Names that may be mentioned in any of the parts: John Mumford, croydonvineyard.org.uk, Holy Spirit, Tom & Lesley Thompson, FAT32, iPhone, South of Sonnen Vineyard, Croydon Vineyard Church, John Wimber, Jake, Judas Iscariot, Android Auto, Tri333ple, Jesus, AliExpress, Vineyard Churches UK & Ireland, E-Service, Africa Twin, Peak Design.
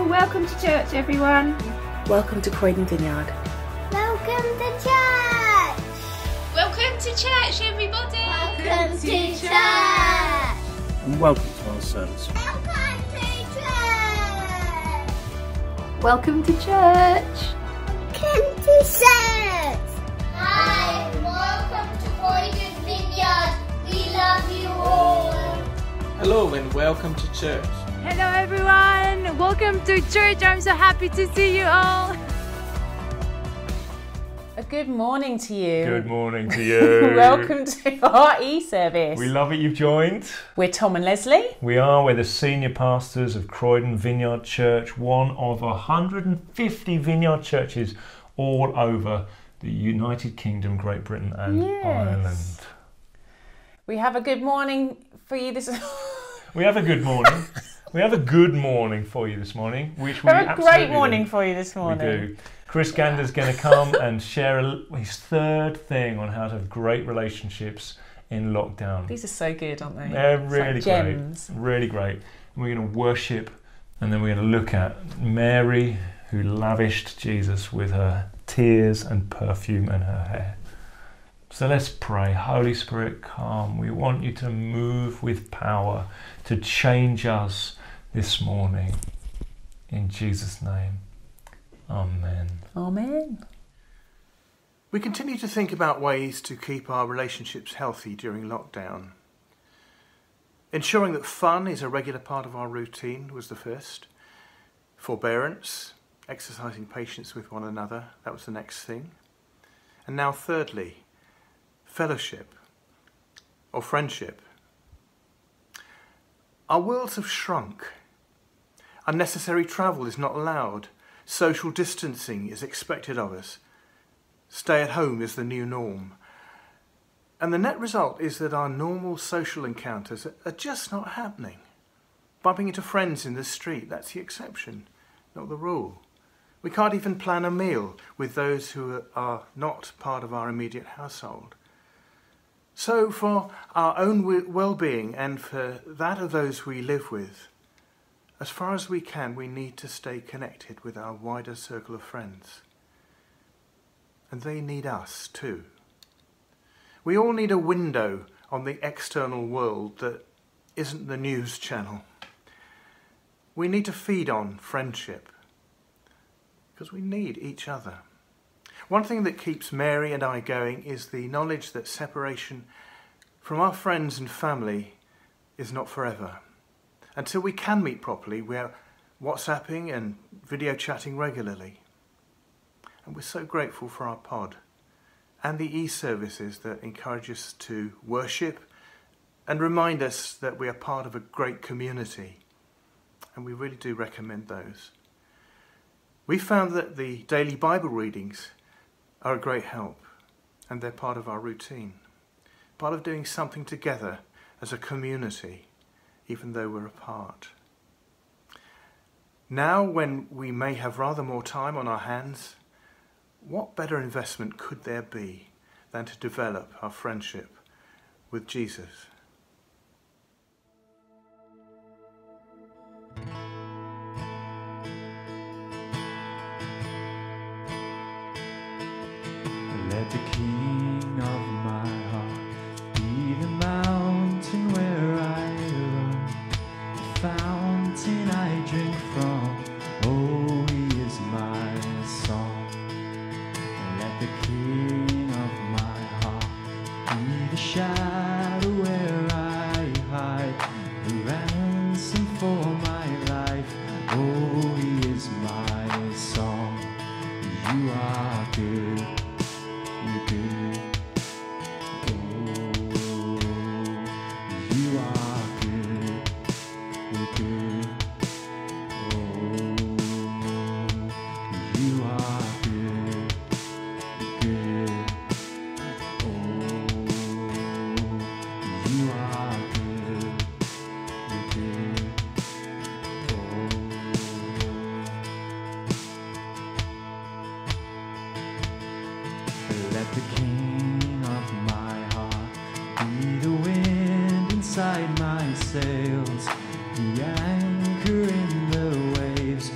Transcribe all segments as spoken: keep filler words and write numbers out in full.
Hello, welcome to church everyone. Welcome to Croydon Vineyard. Welcome to church. Welcome to church everybody. Welcome to church. And welcome to our service. Welcome to church. Welcome to church. Welcome to church. Hi, welcome to Croydon Vineyard. We love you all. Hello and welcome to church. Hello everyone, welcome to church. I'm so happy to see you all. A good morning to you. Good morning to you. Welcome to our e-service. We love it you've joined. We're Tom and Lesley. We are. We're the senior pastors of Croydon Vineyard Church, one of one hundred and fifty vineyard churches all over the United Kingdom, Great Britain and yes. Ireland. We have a good morning for you this We have a good morning. We have a good morning for you this morning, which we have a great morning do. for you this morning. We do. Chris yeah. Gander's going to come and share a, his third thing on how to have great relationships in lockdown. These are so good, aren't they? They're really like gems. great. Really great. And we're going to worship, and then we're going to look at Mary, who lavished Jesus with her tears and perfume and her hair. So let's pray. Holy Spirit, come. We want you to move with power to change us this morning. In Jesus' name, amen. Amen. We continue to think about ways to keep our relationships healthy during lockdown. Ensuring that fun is a regular part of our routine was the first. Forbearance, exercising patience with one another, that was the next thing. And now thirdly, fellowship or friendship. Our worlds have shrunk. Unnecessary travel is not allowed. Social distancing is expected of us. Stay at home is the new norm. And the net result is that our normal social encounters are just not happening. Bumping into friends in the street, that's the exception, not the rule. We can't even plan a meal with those who are not part of our immediate household. So for our own well-being and for that of those we live with, as far as we can, we need to stay connected with our wider circle of friends. And they need us too. We all need a window on the external world that isn't the news channel. We need to feed on friendship because we need each other. One thing that keeps Mary and I going is the knowledge that separation from our friends and family is not forever. Until we can meet properly, we're WhatsApping and video chatting regularly. And we're so grateful for our pod and the e-services that encourage us to worship and remind us that we are part of a great community. And we really do recommend those. We found that the daily Bible readings are a great help, and they're part of our routine, part of doing something together as a community, even though we're apart. Now, when we may have rather more time on our hands, what better investment could there be than to develop our friendship with Jesus? Let the King of my heart be the mountain where I run, the fountain I drink from. Oh, He is my song. Let the King of my heart be the shadow where I hide, the ransom for my life. Oh, He is my song. You are good. Sails, the anchor in the waves.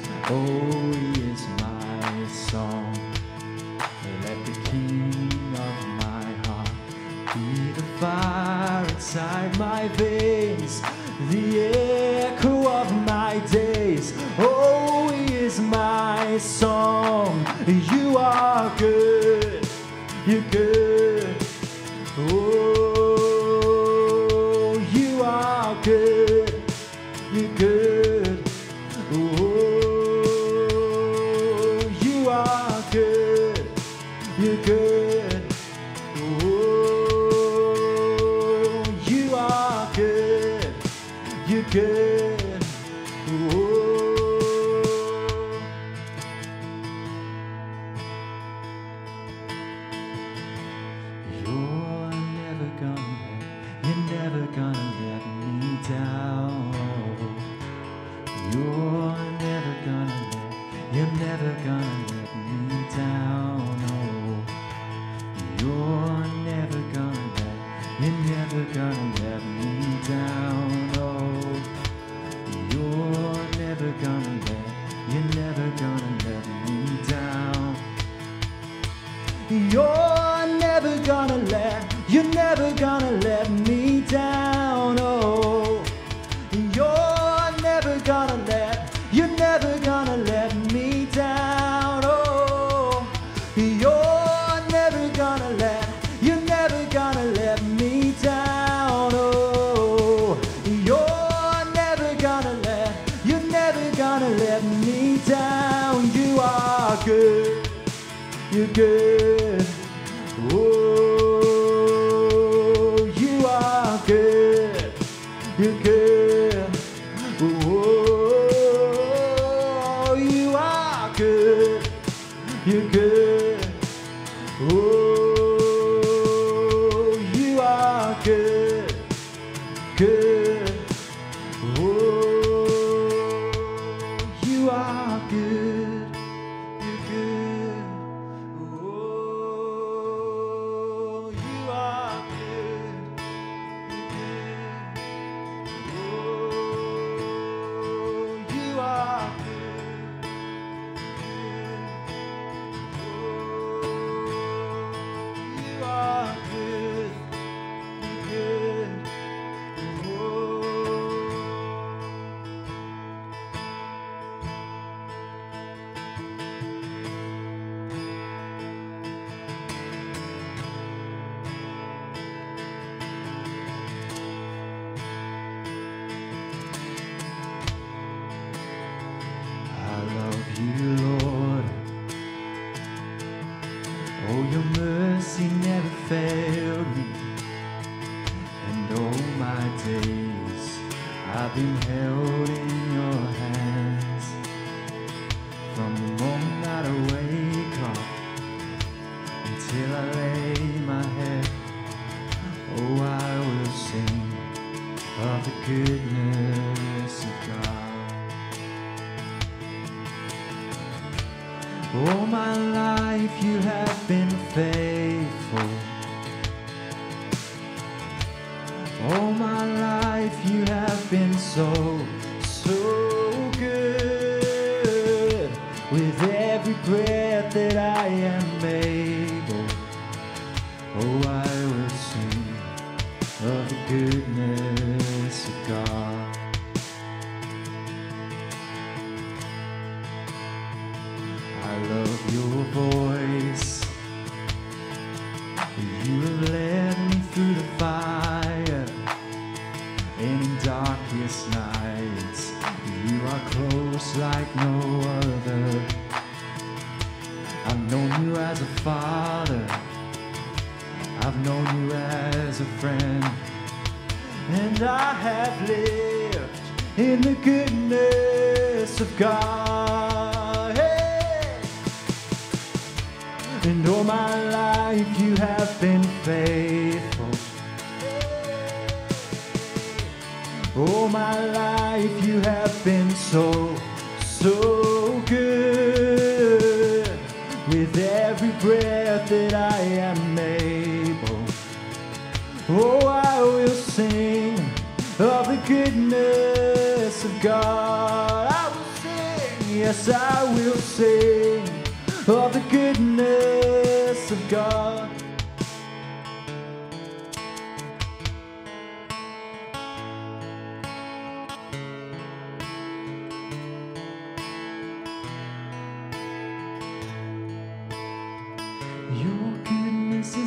is my song. You are good. You're good. Oh, you are good. You're good. Oh, you are good. You're good. Oh, you are good. You're good.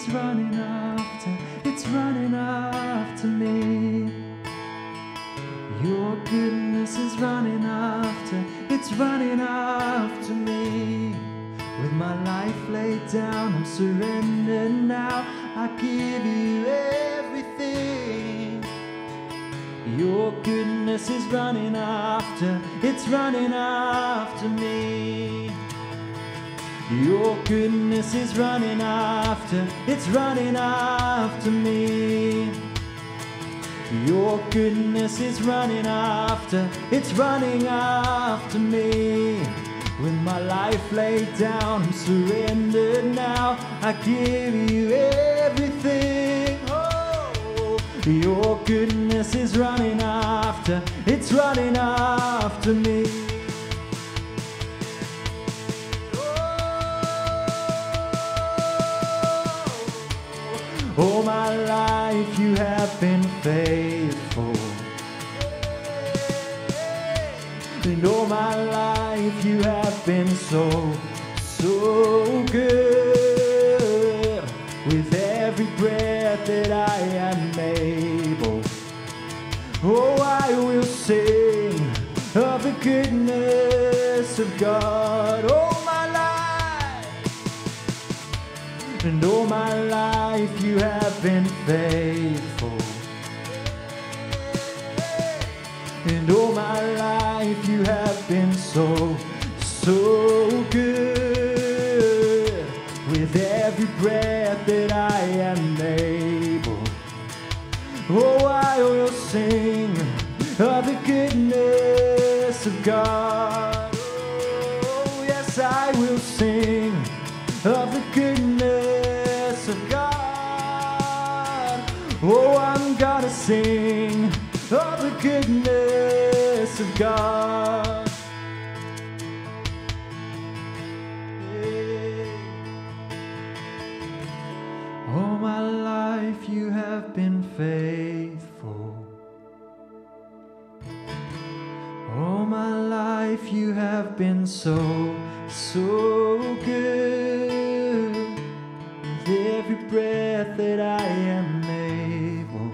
It's running after, it's running after me. Your goodness is running after, it's running after me. With my life laid down, I'm surrendered now. I give you everything. Your goodness is running after, it's running after me. Your goodness is running after, it's running after me. Your goodness is running after, it's running after me. With my life laid down, I'm surrendered now. I give you everything. Oh, your goodness is running after, it's running after me. All my life you have been faithful, and all my life you have been so, so good. With every breath that I am able, oh, I will sing of the goodness of God. Oh, and all my life you have been faithful, and all my life you have been so, so good. With every breath that I am able, oh, I will sing of the goodness of God. Oh, yes, I will sing of the goodness of God. Oh, I'm gonna sing of the goodness of God. Yeah. All my life you have been faithful. All my life you have been so, so good. Every breath that I am able,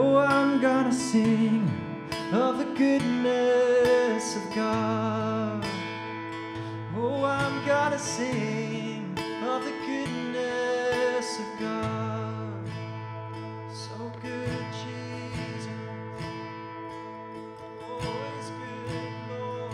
oh, I'm gonna sing of the goodness of God. Oh, I'm gonna sing of the goodness of God. So good, Jesus. Always good, Lord.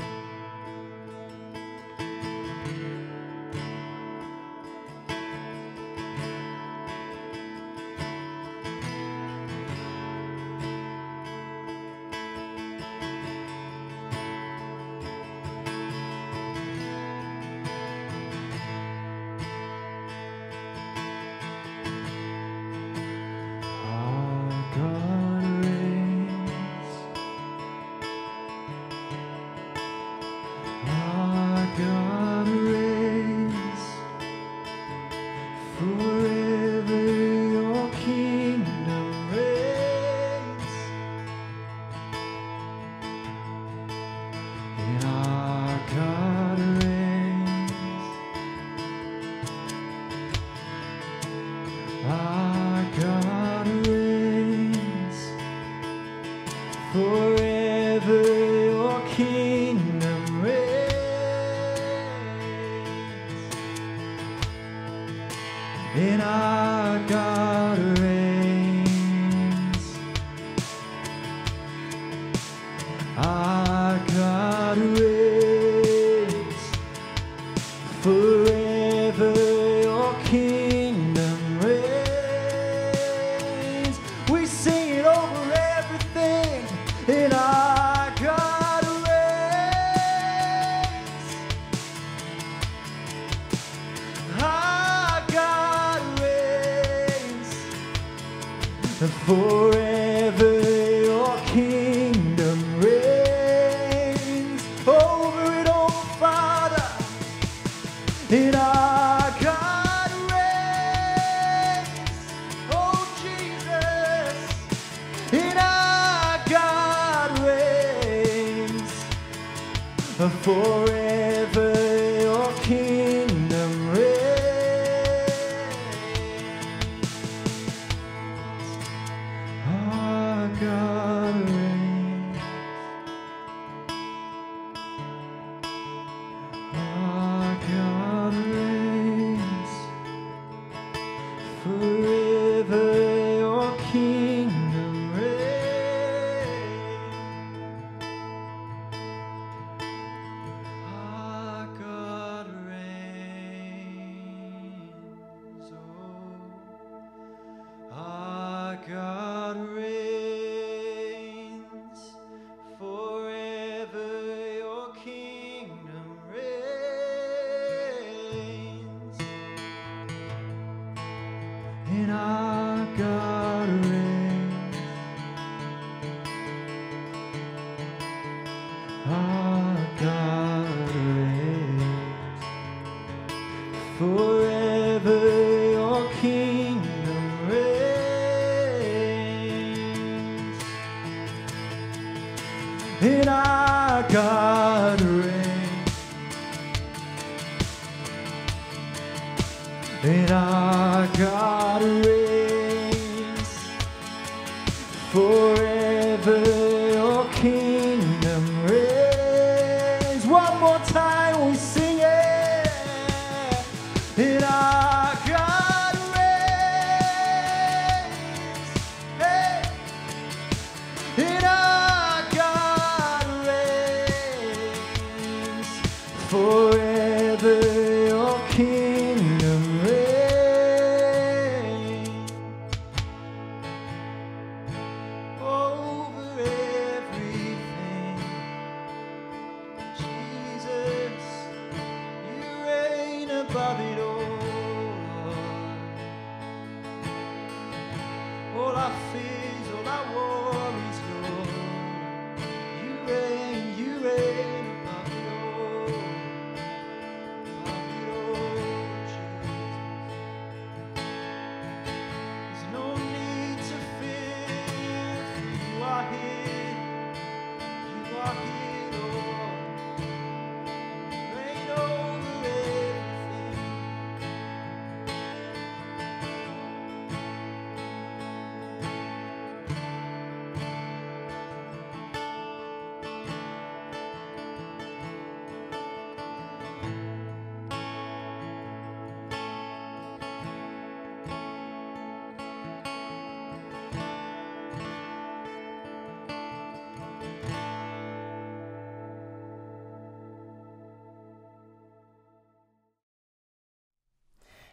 Forever your kingdom reigns. Forever your kingdom reigns, and our God reigns, and our God reigns, forever your kingdom reigns. One more time we sing. And our God reigns, hey. And our God reigns, forever your kingdom reigns, over everything, Jesus, you reign above it all.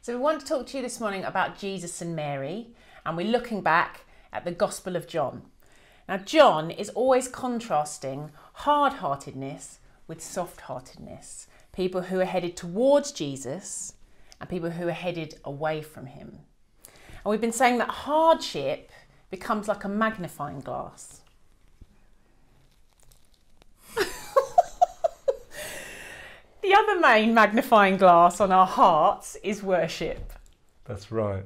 So we want to talk to you this morning about Jesus and Mary, and we're looking back at the Gospel of John. Now John is always contrasting hard-heartedness with soft-heartedness. People who are headed towards Jesus and people who are headed away from him. And we've been saying that hardship becomes like a magnifying glass. The other main magnifying glass on our hearts is worship. That's right.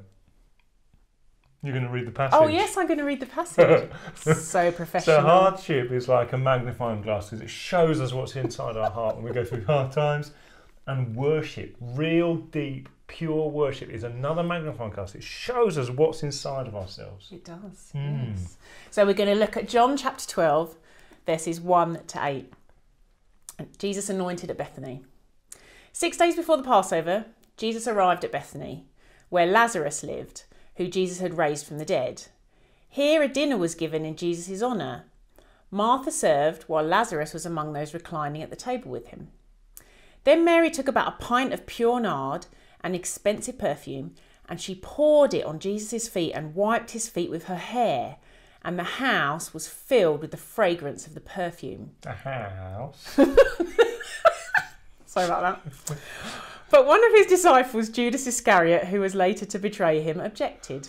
You're going to read the passage. Oh yes, I'm going to read the passage. So professional. So hardship is like a magnifying glass because it shows us what's inside our heart when we go through hard times. And worship, real deep, pure worship is another magnifying glass. It shows us what's inside of ourselves. It does, mm. yes. So we're going to look at John chapter twelve, verses one to eight. Jesus anointed at Bethany. Six days before the Passover, Jesus arrived at Bethany, where Lazarus lived, who Jesus had raised from the dead. Here a dinner was given in Jesus' honour. Martha served while Lazarus was among those reclining at the table with him. Then Mary took about a pint of pure nard, an expensive perfume, and she poured it on Jesus' feet and wiped his feet with her hair. And the house was filled with the fragrance of the perfume. The house. Sorry about that. But one of his disciples, Judas Iscariot, who was later to betray him, objected.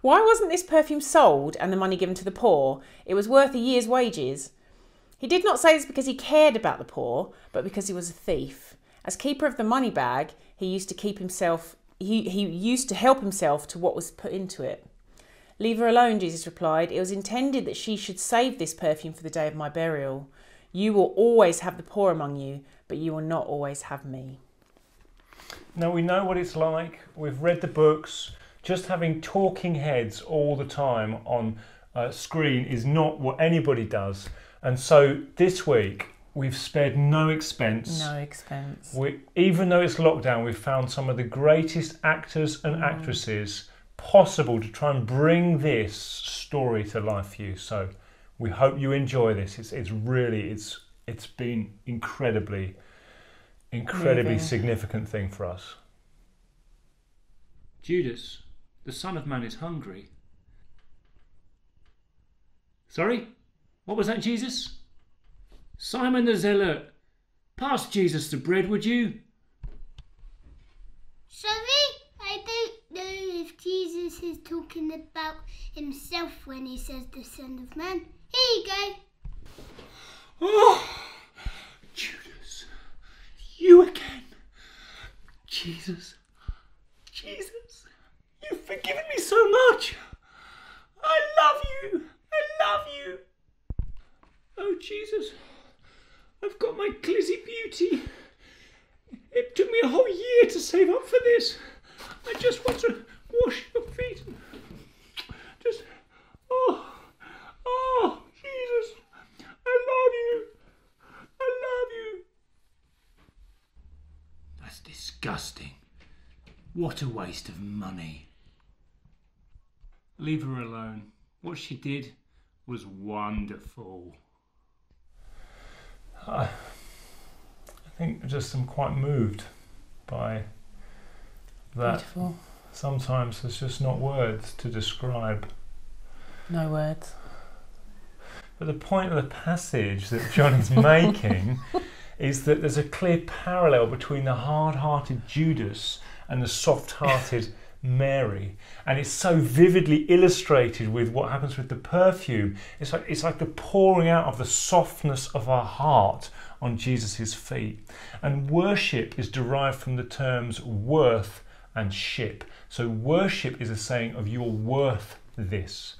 Why wasn't this perfume sold and the money given to the poor? It was worth a year's wages. He did not say this because he cared about the poor, but because he was a thief. As keeper of the money bag, he used to keep himself, he, he used to help himself to what was put into it. Leave her alone, Jesus replied. It was intended that she should save this perfume for the day of my burial. You will always have the poor among you, but you will not always have me. Now we know what it's like. We've read the books. Just having talking heads all the time on uh, screen is not what anybody does. And so this week we've spared no expense. No expense. We, even though it's lockdown, we've found some of the greatest actors and actresses possible to try and bring this story to life for you. So we hope you enjoy this. It's, it's really, it's it's been incredibly, incredibly Moving. significant thing for us. Judas, the Son of Man is hungry. Sorry? What was that, Jesus? Simon the Zealot, pass Jesus the bread, would you? Sorry? Jesus is talking about himself when he says the Son of Man. Here you go. Oh! I've got my Glizzy Beauty. It took me a whole year to save up for this. I just want to wash your feet. Just, oh, oh, Jesus, I love you. I love you. That's disgusting. What a waste of money. Leave her alone. What she did was wonderful. I, I think just I'm quite moved by that. Beautiful. Sometimes there's just not words to describe. No words. But the point of the passage that John is making is that there's a clear parallel between the hard-hearted Judas and the soft-hearted Mary, and it's so vividly illustrated with what happens with the perfume. It's like it's like the pouring out of the softness of our heart on Jesus's feet. And worship is derived from the terms worth and ship. So worship is a saying of you're worth this.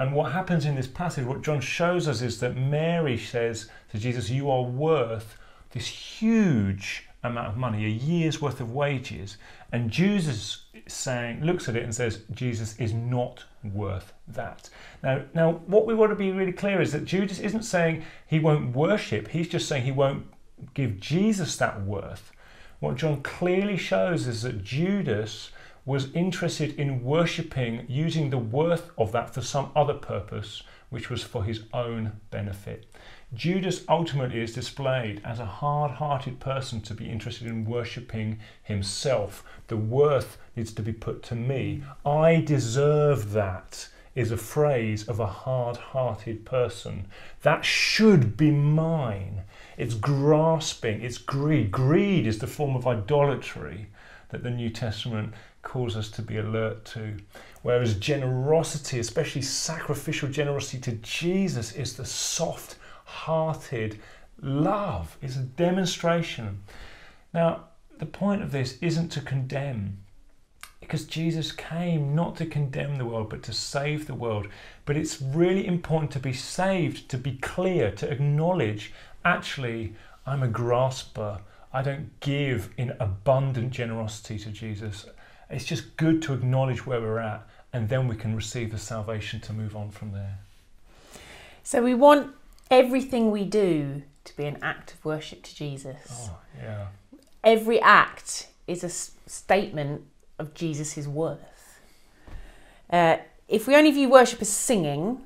And what happens in this passage, what John shows us, is that Mary says to Jesus, you are worth this huge amount of money, a year's worth of wages. And Jesus saying, looks at it and says, Jesus is not worth that. Now, now what we want to be really clear is that Judas isn't saying he won't worship. He's just saying he won't give Jesus that worth. What John clearly shows is that Judas was interested in worshipping, using the worth of that for some other purpose, which was for his own benefit. Judas ultimately is displayed as a hard-hearted person to be interested in worshipping himself. The worth needs to be put to me. I deserve that is a phrase of a hard-hearted person. That should be mine. It's grasping, it's greed. Greed is the form of idolatry that the New Testament calls us to be alert to. Whereas generosity, especially sacrificial generosity to Jesus, is the soft, hearted love, is a demonstration. Now, the point of this isn't to condemn, because Jesus came not to condemn the world but to save the world. But it's really important to be saved, to be clear, to acknowledge, actually, I'm a grasper. I don't give in abundant generosity to Jesus. It's just good to acknowledge where we're at, and then we can receive the salvation to move on from there. So we want everything we do to be an act of worship to Jesus. Oh, yeah. Every act is a statement of Jesus's worth. Uh, if we only view worship as singing,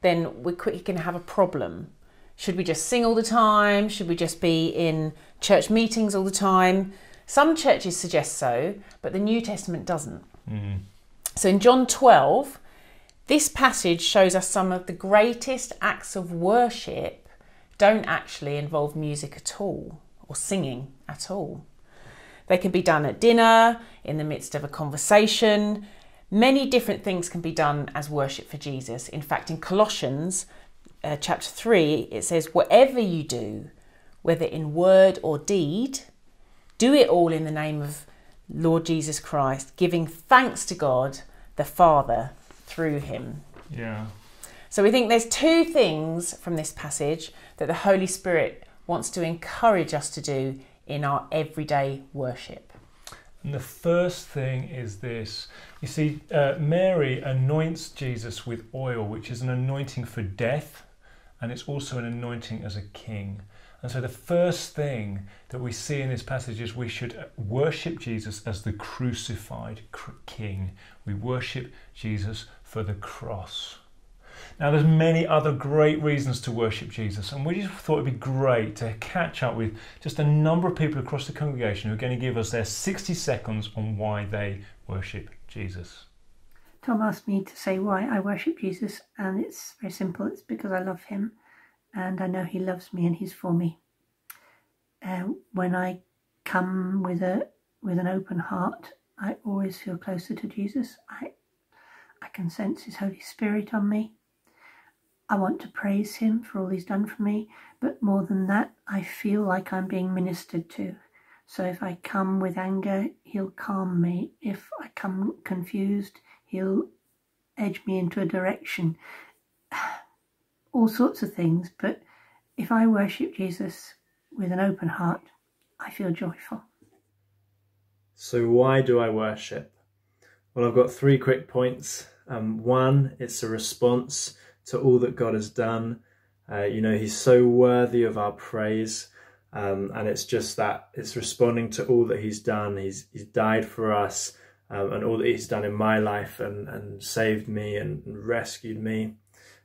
then we're quickly going to have a problem. Should we just sing all the time? Should we just be in church meetings all the time? Some churches suggest so, but the New Testament doesn't. Mm. So in John twelve, this passage shows us some of the greatest acts of worship don't actually involve music at all or singing at all. They can be done at dinner, in the midst of a conversation. Many different things can be done as worship for Jesus. In fact, in Colossians uh, chapter three, it says, whatever you do, whether in word or deed, do it all in the name of Lord Jesus Christ, giving thanks to God the Father through him. Yeah. So we think there's two things from this passage that the Holy Spirit wants to encourage us to do in our everyday worship. And the first thing is this. You see, uh, Mary anoints Jesus with oil, which is an anointing for death, and it's also an anointing as a king. And so the first thing that we see in this passage is we should worship Jesus as the crucified king. We worship Jesus for the cross. Now there's many other great reasons to worship Jesus, and we just thought it'd be great to catch up with just a number of people across the congregation who are going to give us their sixty seconds on why they worship Jesus. Tom asked me to say why I worship Jesus, and it's very simple. It's because I love him. And I know he loves me and he's for me. Uh, when I come with a with an open heart, I always feel closer to Jesus. I I can sense his Holy Spirit on me. I want to praise him for all he's done for me. But more than that, I feel like I'm being ministered to. So if I come with anger, he'll calm me. If I come confused, he'll edge me into a direction. All sorts of things, but If I worship Jesus with an open heart, I feel joyful. So why do I worship? Well, I've got three quick points. Um, one, it's a response to all that God has done. Uh, you know, he's so worthy of our praise. Um, and it's just that it's responding to all that he's done. He's, he's died for us, um, and all that he's done in my life and, and saved me and rescued me.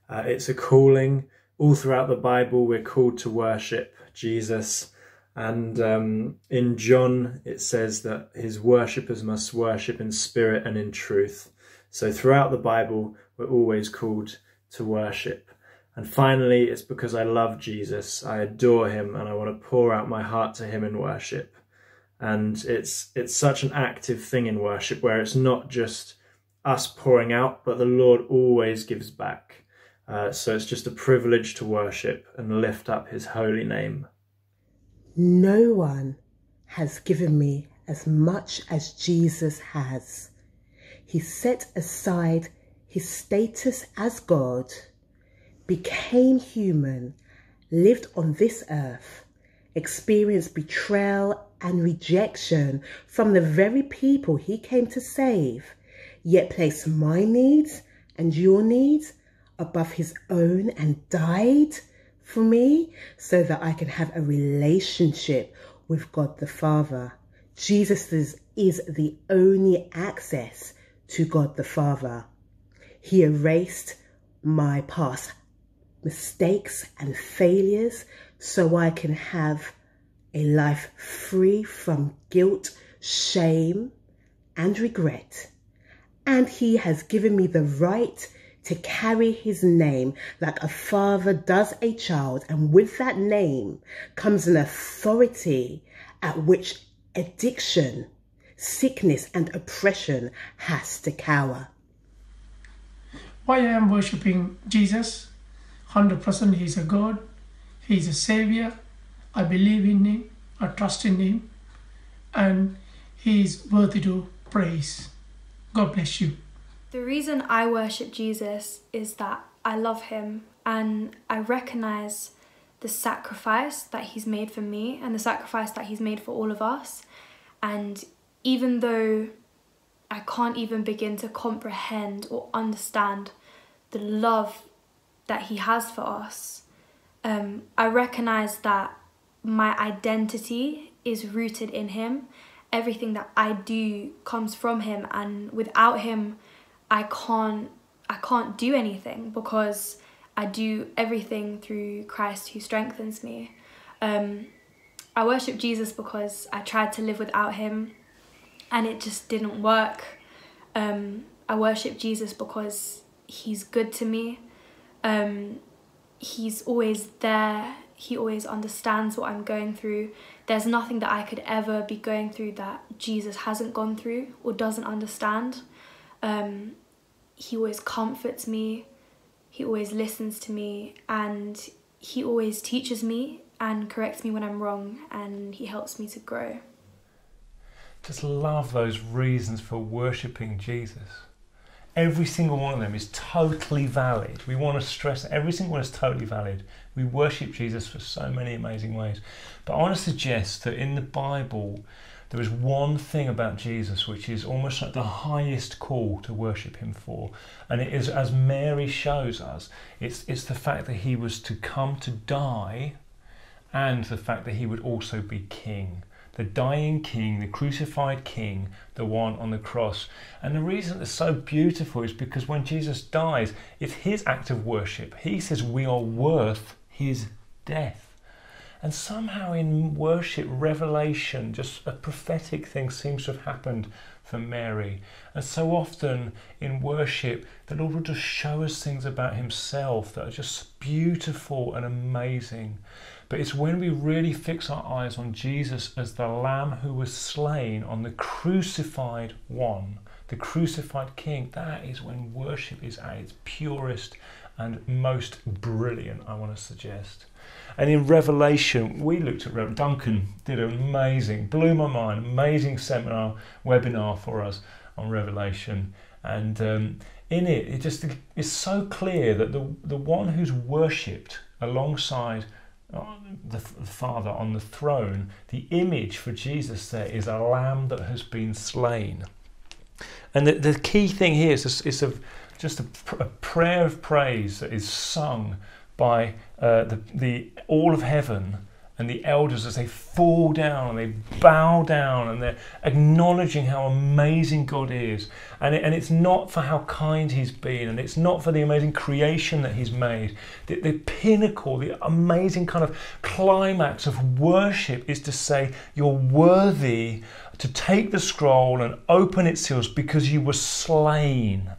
Uh, it's a calling. All throughout the Bible, we're called to worship Jesus. And um, in John, it says that his worshippers must worship in spirit and in truth. So throughout the Bible, we're always called to worship. And finally, it's because I love Jesus. I adore him, and I want to pour out my heart to him in worship. And it's it's such an active thing in worship, where it's not just us pouring out, but the Lord always gives back. Uh, so it's just a privilege to worship and lift up his holy name. No one has given me as much as Jesus has. He set aside his status as God, became human, lived on this earth, experienced betrayal and rejection from the very people he came to save, yet placed my needs and your needs above his own and died for me so that I can have a relationship with God the Father. Jesus is, is the only access to God the Father. He erased my past mistakes and failures so I can have a life free from guilt, shame, and regret. And he has given me the right to carry his name like a father does a child. And with that name comes an authority at which addiction, sickness, and oppression has to cower. Why I am worshipping Jesus? one hundred percent he is a God, he is a saviour, I believe in him, I trust in him, and he is worthy to praise. God bless you. The reason I worship Jesus is that I love him, and I recognise the sacrifice that he's made for me and the sacrifice that he's made for all of us. And even though I can't even begin to comprehend or understand the love that he has for us, um, I recognise that my identity is rooted in him. Everything that I do comes from him, and without him I can't I can't do anything, because I do everything through Christ who strengthens me. Um, I worship Jesus because I tried to live without him and it just didn't work. Um, I worship Jesus because he's good to me. Um, he's always there. He always understands what I'm going through. There's nothing that I could ever be going through that Jesus hasn't gone through or doesn't understand. Um, he always comforts me. He always listens to me, and he always teaches me and corrects me when I'm wrong, and he helps me to grow. Just love those reasons for worshipping Jesus. Every single one of them is totally valid. We want to stress that every single one is totally valid. We worship Jesus for so many amazing ways. But I want to suggest that in the Bible, there is one thing about Jesus which is almost like the highest call to worship him for. And it is, as Mary shows us, it's, it's the fact that he was to come to die, and the fact that he would also be king. The dying king, the crucified king, the one on the cross. And the reason it's so beautiful is because when Jesus dies, it's his act of worship. He says we are worth his death. And somehow in worship, revelation, just a prophetic thing seems to have happened for Mary. And so often in worship, the Lord will just show us things about himself that are just beautiful and amazing. But it's when we really fix our eyes on Jesus as the Lamb who was slain, on the crucified one, the crucified King, that is when worship is at its purest and most brilliant, I want to suggest. And in Revelation, we looked at Revelation. Duncan did an amazing, blew my mind, amazing seminar, webinar for us on Revelation. And um, in it, it just is so clear that the, the one who's worshipped alongside the Father on the throne, the image for Jesus there is a lamb that has been slain. And the, the key thing here is it's a, just a, a prayer of praise that is sung by uh, the, the all of heaven and the elders as they fall down and they bow down and they're acknowledging how amazing God is. And, it, and it's not for how kind he's been, and it's not for the amazing creation that he's made. The, the pinnacle, the amazing kind of climax of worship is to say, you're worthy to take the scroll and open its seals because you were slain,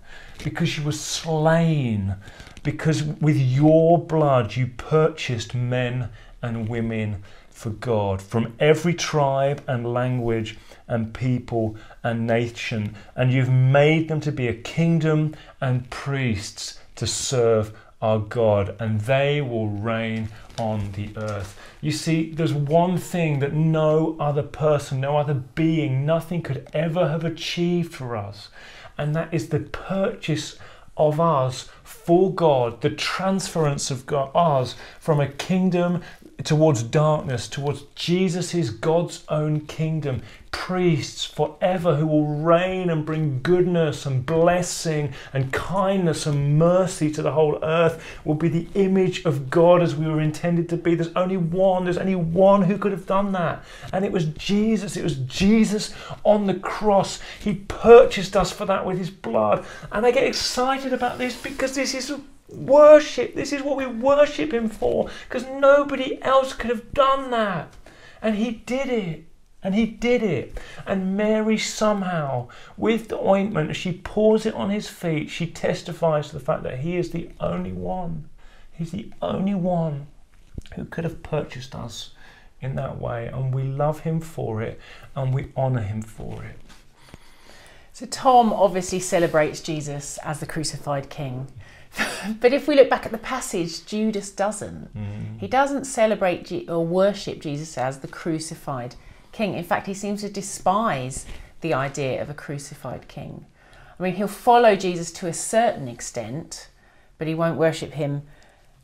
because you were slain, because with your blood you purchased men and women for God from every tribe and language and people and nation, and you've made them to be a kingdom and priests to serve our God, and they will reign on the earth. You see, there's one thing that no other person, no other being, nothing could ever have achieved for us, and that is the purchase of us for God, the transference of God, us from a kingdom towards darkness, towards Jesus' God's own kingdom, priests forever who will reign and bring goodness and blessing and kindness and mercy to the whole earth, will be the image of God as we were intended to be. There's only one, there's only one who could have done that, and it was Jesus. It was Jesus on the cross. He purchased us for that with his blood, and I get excited about this because this is worship. This is what we worship him for, because nobody else could have done that, and he did it. And he did it. And Mary somehow, with the ointment, she pours it on his feet. She testifies to the fact that he is the only one. He's the only one who could have purchased us in that way. And we love him for it, and we honour him for it. So Tom obviously celebrates Jesus as the crucified king. But if we look back at the passage, Judas doesn't. Mm. He doesn't celebrate or worship Jesus as the crucified king. King. In fact, he seems to despise the idea of a crucified king. I mean, he'll follow Jesus to a certain extent, but he won't worship him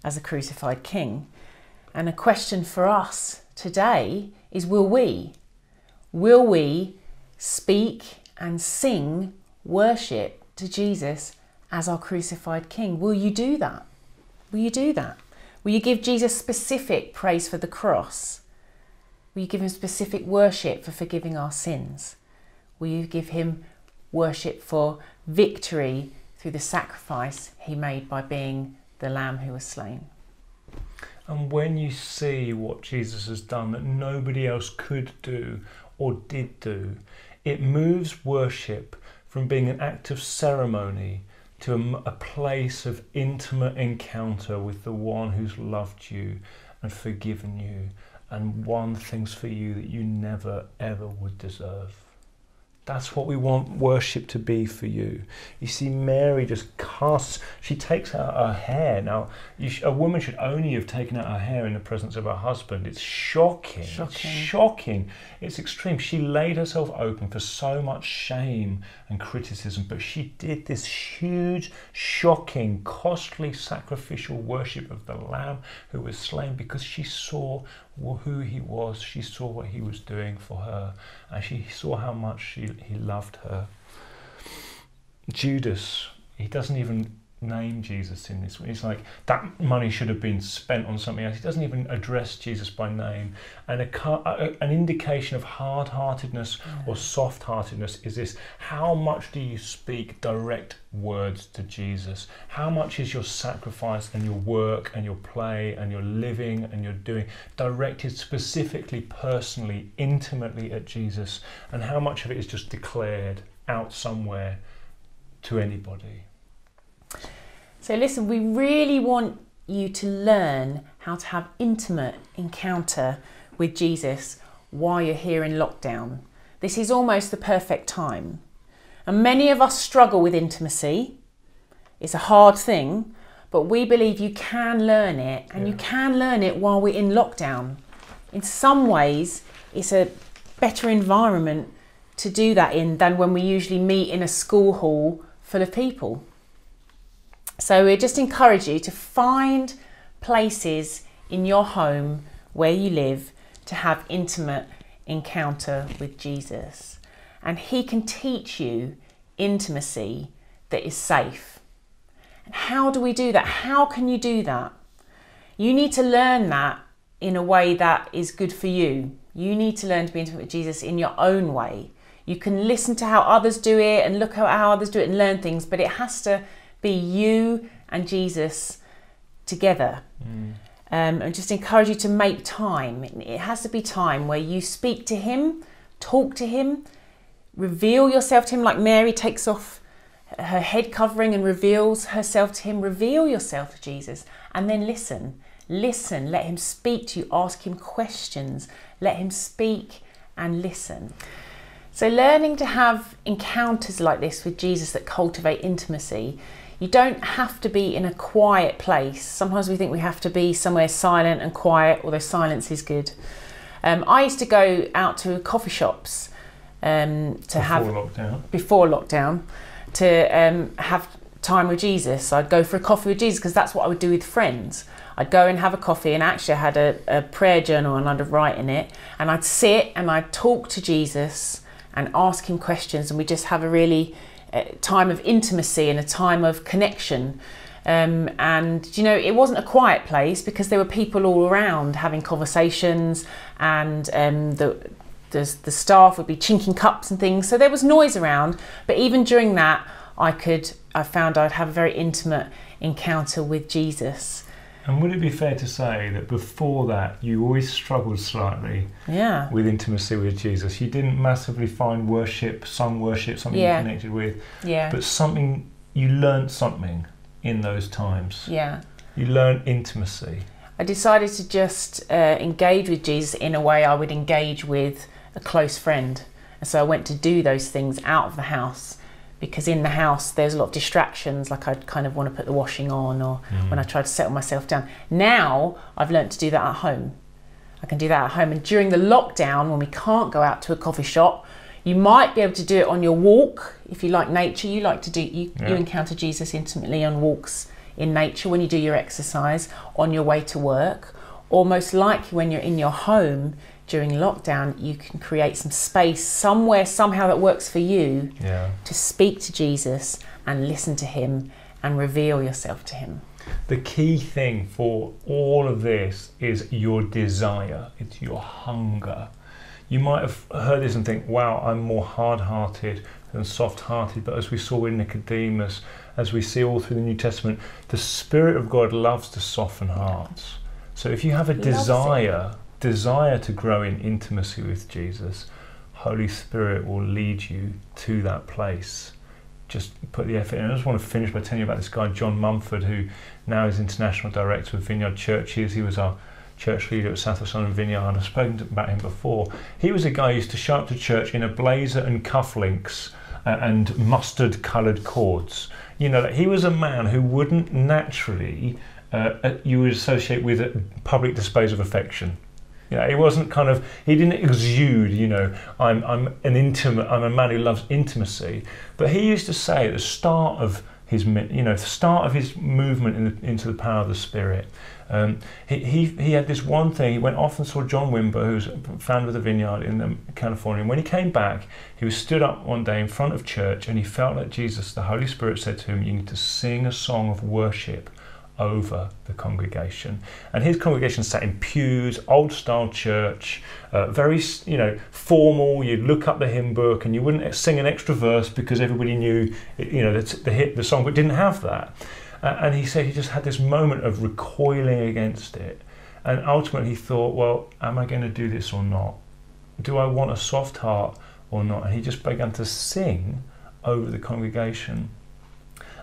as a crucified king. And a question for us today is, will we? Will we speak and sing worship to Jesus as our crucified king? Will you do that? Will you do that? Will you give Jesus specific praise for the cross? Will you give him specific worship for forgiving our sins? Will you give him worship for victory through the sacrifice he made by being the lamb who was slain? And when you see what Jesus has done that nobody else could do or did do, it moves worship from being an act of ceremony to a place of intimate encounter with the one who's loved you and forgiven you and won things for you that you never ever would deserve. That's what we want worship to be for you. You see, Mary just casts, she takes out her hair. Now, you sh a woman should only have taken out her hair in the presence of her husband. It's shocking, shocking. It's shocking, it's extreme. She laid herself open for so much shame and criticism, but she did this huge, shocking, costly, sacrificial worship of the lamb who was slain because she saw who he was, she saw what he was doing for her, and she saw how much she, he loved her. Judas, he doesn't even name Jesus in this one. It's like that money should have been spent on something else. He doesn't even address Jesus by name. And a, a, an indication of hard-heartedness mm. or soft-heartedness is this: how much do you speak direct words to Jesus? How much is your sacrifice and your work and your play and your living and your doing directed specifically, personally, intimately at Jesus? And how much of it is just declared out somewhere to anybody? So listen, we really want you to learn how to have intimate encounter with Jesus while you're here in lockdown. This is almost the perfect time. And many of us struggle with intimacy. It's a hard thing, but we believe you can learn it, and yeah. you can learn it while we're in lockdown. In some ways, it's a better environment to do that in than when we usually meet in a school hall full of people. So we just encourage you to find places in your home, where you live, to have intimate encounter with Jesus. And he can teach you intimacy that is safe. And how do we do that? How can you do that? You need to learn that in a way that is good for you. You need to learn to be intimate with Jesus in your own way. You can listen to how others do it and look at how others do it and learn things, but it has to be you and Jesus together. Mm. Um, and just encourage you to make time. It has to be time where you speak to him, talk to him, reveal yourself to him, like Mary takes off her head covering and reveals herself to him. Reveal yourself to Jesus and then listen. Listen, let him speak to you, ask him questions, let him speak and listen. So learning to have encounters like this with Jesus that cultivate intimacy. You don't have to be in a quiet place. Sometimes we think we have to be somewhere silent and quiet, although silence is good. Um, I used to go out to coffee shops um, to before have lockdown. before lockdown to um, have time with Jesus. I'd go for a coffee with Jesus because that's what I would do with friends. I'd go and have a coffee, and actually I had a, a prayer journal and I'd write in it, and I'd sit and I'd talk to Jesus and ask him questions, and we just have a really a time of intimacy and a time of connection. Um, and you know, it wasn't a quiet place because there were people all around having conversations, and um, the, the, the staff would be chinking cups and things, so there was noise around. But even during that, I could I found I'd have a very intimate encounter with Jesus. And would it be fair to say that before that you always struggled slightly yeah. with intimacy with Jesus? You didn't massively find worship, sung worship, something yeah. you connected with, yeah. but something, you learnt something in those times. Yeah, you learnt intimacy. I decided to just uh, engage with Jesus in a way I would engage with a close friend. And so I went to do those things out of the house. Because in the house there's a lot of distractions, like I'd kind of want to put the washing on, or mm. when I try to settle myself down. Now I've learned to do that at home. I can do that at home. And during the lockdown, when we can't go out to a coffee shop, you might be able to do it on your walk. If you like nature, you like to do you, yeah. you encounter Jesus intimately on walks in nature, when you do your exercise, on your way to work, or most likely when you're in your home. During lockdown, you can create some space somewhere, somehow that works for you yeah. to speak to Jesus and listen to him and reveal yourself to him. The key thing for all of this is your desire. It's your hunger. You might have heard this and think, wow, I'm more hard-hearted than soft-hearted. But as we saw with Nicodemus, as we see all through the New Testament, the Spirit of God loves to soften hearts. So if you have a he desire... desire to grow in intimacy with Jesus, Holy Spirit will lead you to that place. Just put the effort in. I just want to finish by telling you about this guy, John Mumford, who now is International Director of Vineyard Churches. He was our church leader at South of Sonnen Vineyard. I've spoken about him before. He was a guy who used to show up to church in a blazer and cufflinks and mustard coloured cords. You know, he was a man who wouldn't naturally, uh, you would associate with a public displays of affection. Yeah, it wasn't kind of, he didn't exude, you know, I'm, I'm an intimate, I'm a man who loves intimacy. But he used to say at the start of his, you know, the start of his movement in the, into the power of the Spirit, um, he, he, he had this one thing. He went off and saw John Wimber, who's founder of the Vineyard in California. And when he came back, he was stood up one day in front of church, and he felt like Jesus, the Holy Spirit, said to him, you need to sing a song of worship over the congregation. And his congregation sat in pews, old style church, uh, very, you know, formal. You'd look up the hymn book and you wouldn't sing an extra verse because everybody knew, you know, the, the hit the song, but didn't have that. Uh, and he said he just had this moment of recoiling against it, and ultimately he thought, well, am I going to do this or not? Do I want a soft heart or not? And he just began to sing over the congregation.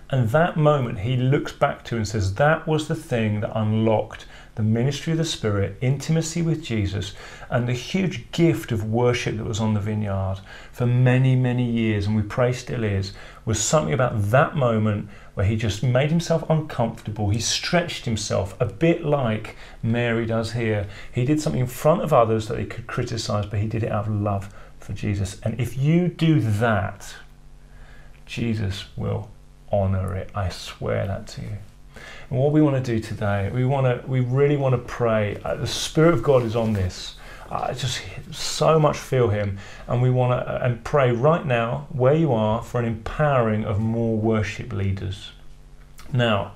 And that moment he looks back to and says, that was the thing that unlocked the ministry of the Spirit, intimacy with Jesus, and the huge gift of worship that was on the Vineyard for many, many years, and we pray still is, was something about that moment where he just made himself uncomfortable. He stretched himself a bit like Mary does here. He did something in front of others that they could criticize, but he did it out of love for Jesus. And if you do that, Jesus will honor it. I swear that to you. And what we want to do today, we want to, we really want to pray. Uh, the Spirit of God is on this. I uh, just so much feel Him, and we want to uh, and pray right now where you are for an empowering of more worship leaders. Now,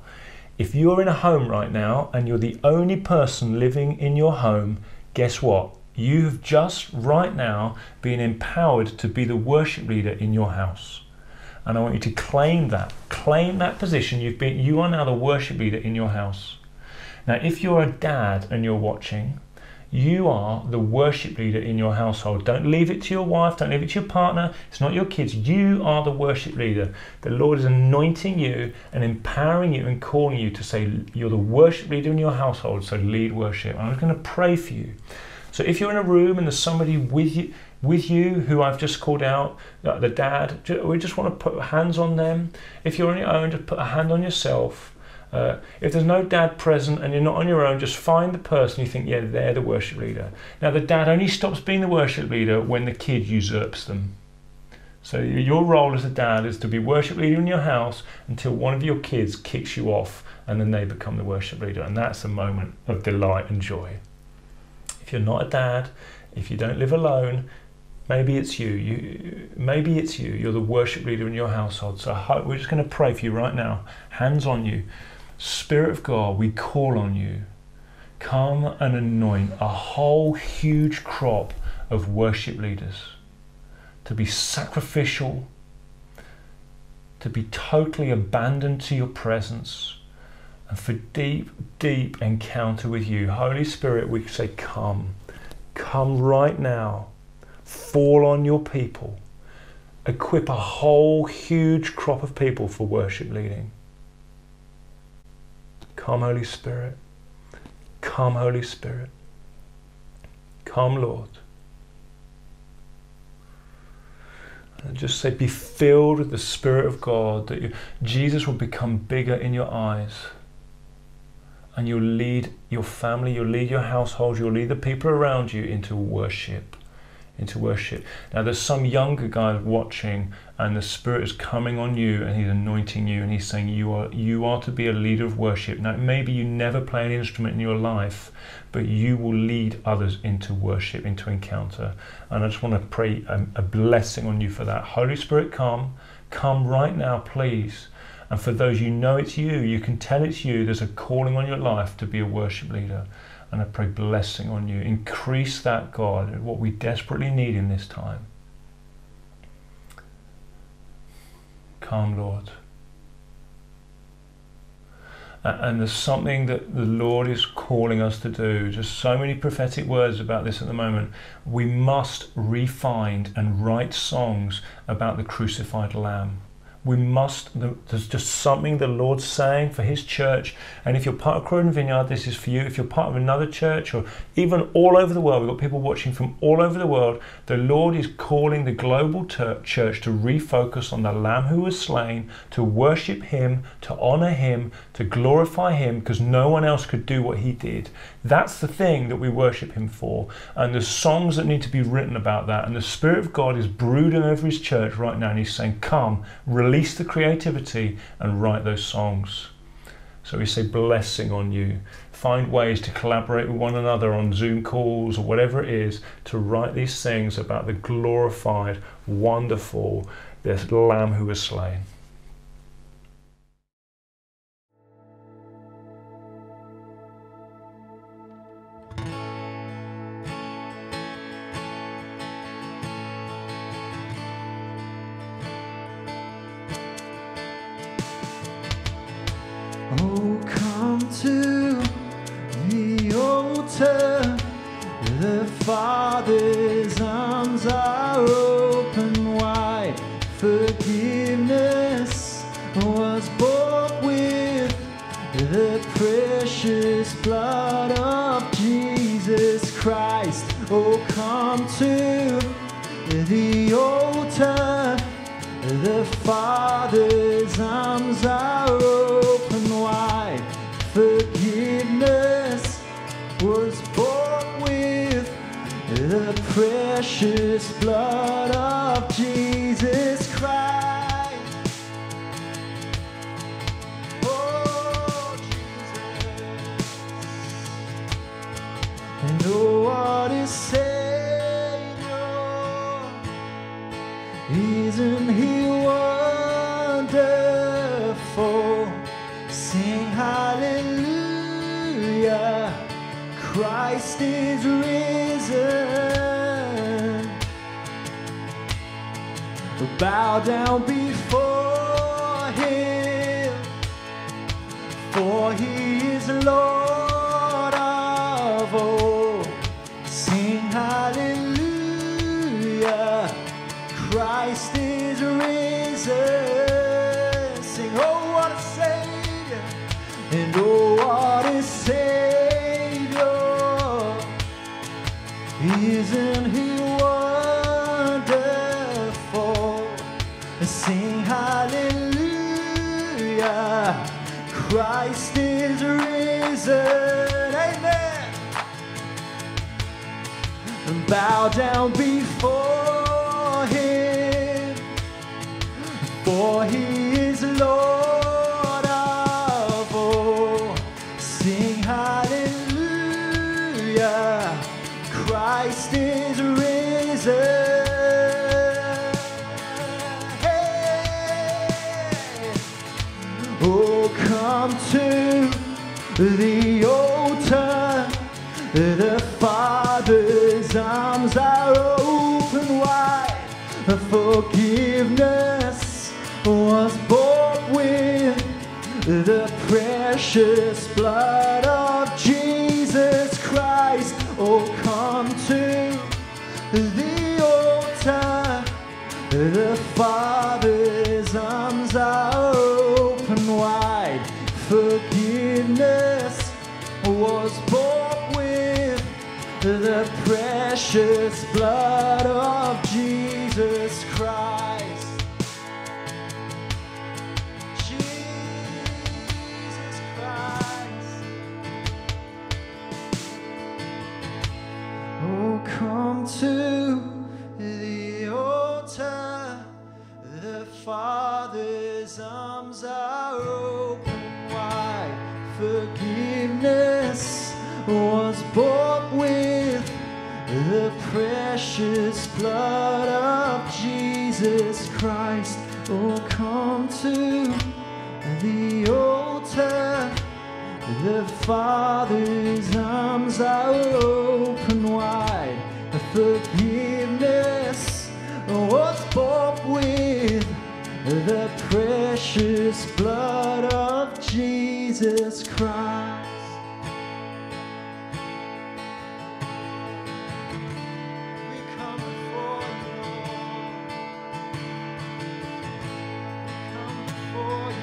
if you're in a home right now and you're the only person living in your home, guess what? You've just right now been empowered to be the worship leader in your house. And I want you to claim that. Claim that position. You've been, you are now the worship leader in your house. Now, if you're a dad and you're watching, you are the worship leader in your household. Don't leave it to your wife. Don't leave it to your partner. It's not your kids. You are the worship leader. The Lord is anointing you and empowering you and calling you to say, you're the worship leader in your household, so lead worship. And I'm going to pray for you. So if you're in a room and there's somebody with you, with you who I've just called out, like the dad, we just want to put hands on them. If you're on your own, just put a hand on yourself. Uh, if there's no dad present and you're not on your own, just find the person you think, yeah, they're the worship leader. Now, the dad only stops being the worship leader when the kid usurps them. So your role as a dad is to be worship leader in your house until one of your kids kicks you off, and then they become the worship leader. And that's a moment of delight and joy. If you're not a dad, if you don't live alone, maybe it's you. you maybe it's you. You're the worship leader in your household. So I hope, we're just going to pray for you right now. Hands on you. Spirit of God, we call on you. Come and anoint a whole huge crop of worship leaders to be sacrificial, to be totally abandoned to your presence, and for deep, deep encounter with you. Holy Spirit, we say, come. Come right now. Fall on your people. Equip a whole huge crop of people for worship leading. Come, Holy Spirit. Come, Holy Spirit. Come, Lord. And just say, be filled with the Spirit of God, that you, Jesus will become bigger in your eyes. And you'll lead your family, you'll lead your household, you'll lead the people around you into worship, into worship. Now, there's some younger guy watching, and the Spirit is coming on you, and He's anointing you, and He's saying you are you are to be a leader of worship. Now, maybe you never play an instrument in your life, but you will lead others into worship, into encounter. And I just want to pray a, a blessing on you for that. Holy Spirit, come, come right now, please. And for those, you know it's you, you can tell it's you, there's a calling on your life to be a worship leader. And I pray blessing on you. Increase that, God, what we desperately need in this time. Come, Lord. And there's something that the Lord is calling us to do. Just so many prophetic words about this at the moment. We must refine and write songs about the crucified Lamb. We must, there's just something the Lord's saying for His church. And if you're part of Croydon Vineyard, this is for you. If you're part of another church, or even all over the world, we've got people watching from all over the world. The Lord is calling the global church to refocus on the Lamb who was slain, to worship Him, to honor Him, to glorify Him, because no one else could do what He did. That's the thing that we worship Him for. And there's songs that need to be written about that. And the Spirit of God is brooding over His church right now. And He's saying, come, release. Release the creativity and write those songs. So we say blessing on you. Find ways to collaborate with one another on Zoom calls or whatever it is to write these things about the glorified, wonderful, this Lamb who was slain. Father's arms are open wide. Forgiveness was bought with the precious blood of Jesus Christ. Oh, come to the altar. The Father's arms are open wide. Forgiveness was bought with the precious blood of Jesus Christ. Oh, Christ is risen. Bow down before Him, for He is Lord of all. Sing hallelujah, Christ is risen. Sing, oh what a Savior, and oh what a Savior. Isn't He wonderful? Sing hallelujah, Christ is risen. Amen. Bow down before Him, for He is Lord of all. Sing hallelujah, Christ is risen. Hey. Oh, come to the altar, the Father's arms are open wide. Forgiveness was bought with the precious blood of Jesus Christ. Oh, come to the altar, the Father's arms are open wide. Forgiveness was bought with the precious blood of Jesus Christ. Jesus Christ. Oh, come to the altar, the Father's arms are open wide. Forgiveness was bought with the precious blood of Jesus Christ. Oh, come to the altar, the Father's arms are open wide. Forgiveness was bought with the precious blood of Jesus Christ. We come before You, Lord. We come before You,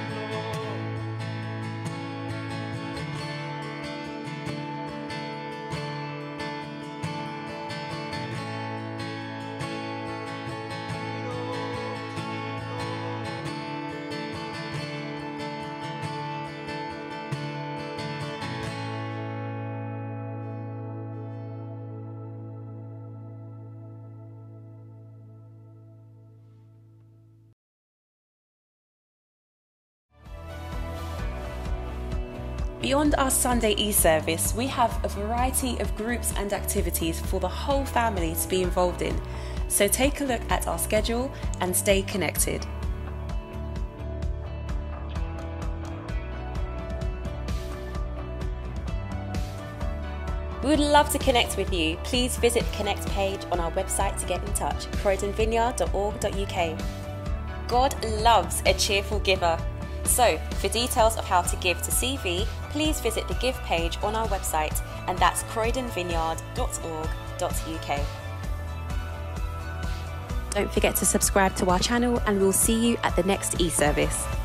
Beyond our Sunday e-service, we have a variety of groups and activities for the whole family to be involved in. So take a look at our schedule and stay connected. We would love to connect with you. Please visit the Connect page on our website to get in touch, croydon vineyard dot org dot U K. God loves a cheerful giver. So, for details of how to give to C V, please visit the Give page on our website, and that's croydon vineyard dot org dot U K. Don't forget to subscribe to our channel, and we'll see you at the next e-service.